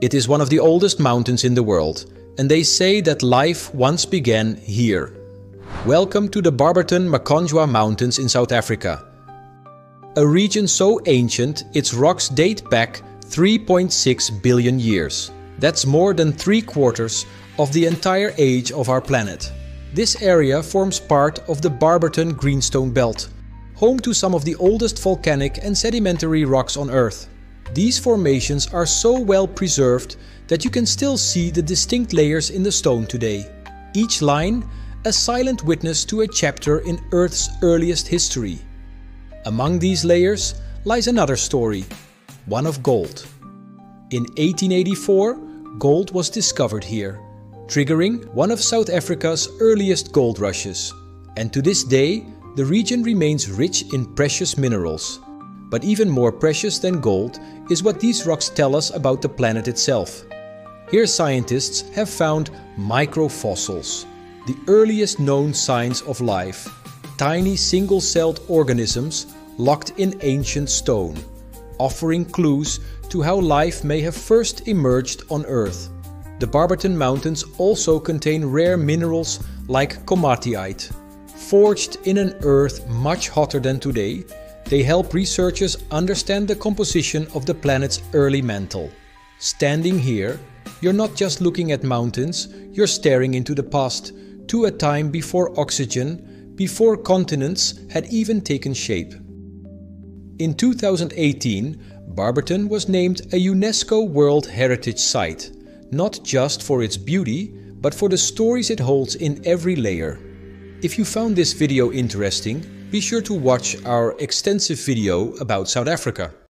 It is one of the oldest mountains in the world, and they say that life once began here. Welcome to the Barberton Makhonjwa Mountains in South Africa. A region so ancient, its rocks date back 3.6 billion years. That's more than 3/4 of the entire age of our planet. This area forms part of the Barberton Greenstone Belt, home to some of the oldest volcanic and sedimentary rocks on Earth. These formations are so well preserved that you can still see the distinct layers in the stone today. Each line, a silent witness to a chapter in Earth's earliest history. Among these layers lies another story, one of gold. In 1884, gold was discovered here, triggering one of South Africa's earliest gold rushes. And to this day, the region remains rich in precious minerals. But even more precious than gold is what these rocks tell us about the planet itself. Here scientists have found microfossils, the earliest known signs of life, tiny single-celled organisms locked in ancient stone, offering clues to how life may have first emerged on Earth. The Barberton Mountains also contain rare minerals like komatiite. Forged in an Earth much hotter than today, they help researchers understand the composition of the planet's early mantle. Standing here, you're not just looking at mountains, you're staring into the past, to a time before oxygen, before continents had even taken shape. In 2018, Barberton was named a UNESCO World Heritage Site, not just for its beauty, but for the stories it holds in every layer. If you found this video interesting, be sure to watch our extensive video about South Africa.